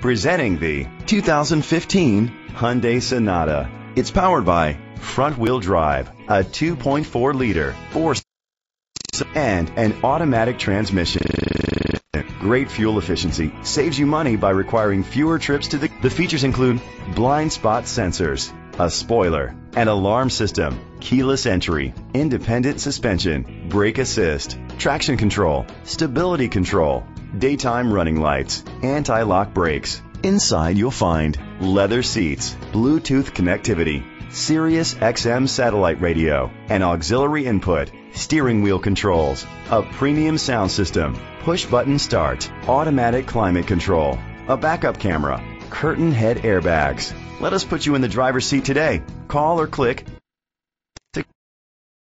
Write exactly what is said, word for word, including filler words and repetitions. Presenting the two thousand fifteen Hyundai Sonata. It's powered by front-wheel drive, a two point four liter four and an automatic transmission. Great fuel efficiency saves you money by requiring fewer trips to the. The features include blind spot sensors, a spoiler, an alarm system, keyless entry, independent suspension, brake assist, traction control, stability control, daytime running lights, anti-lock brakes. Inside you'll find leather seats, Bluetooth connectivity, Sirius X M satellite radio, an auxiliary input, steering wheel controls, a premium sound system, push-button start, automatic climate control, a backup camera, curtain head airbags. Let us put you in the driver's seat today. Call or click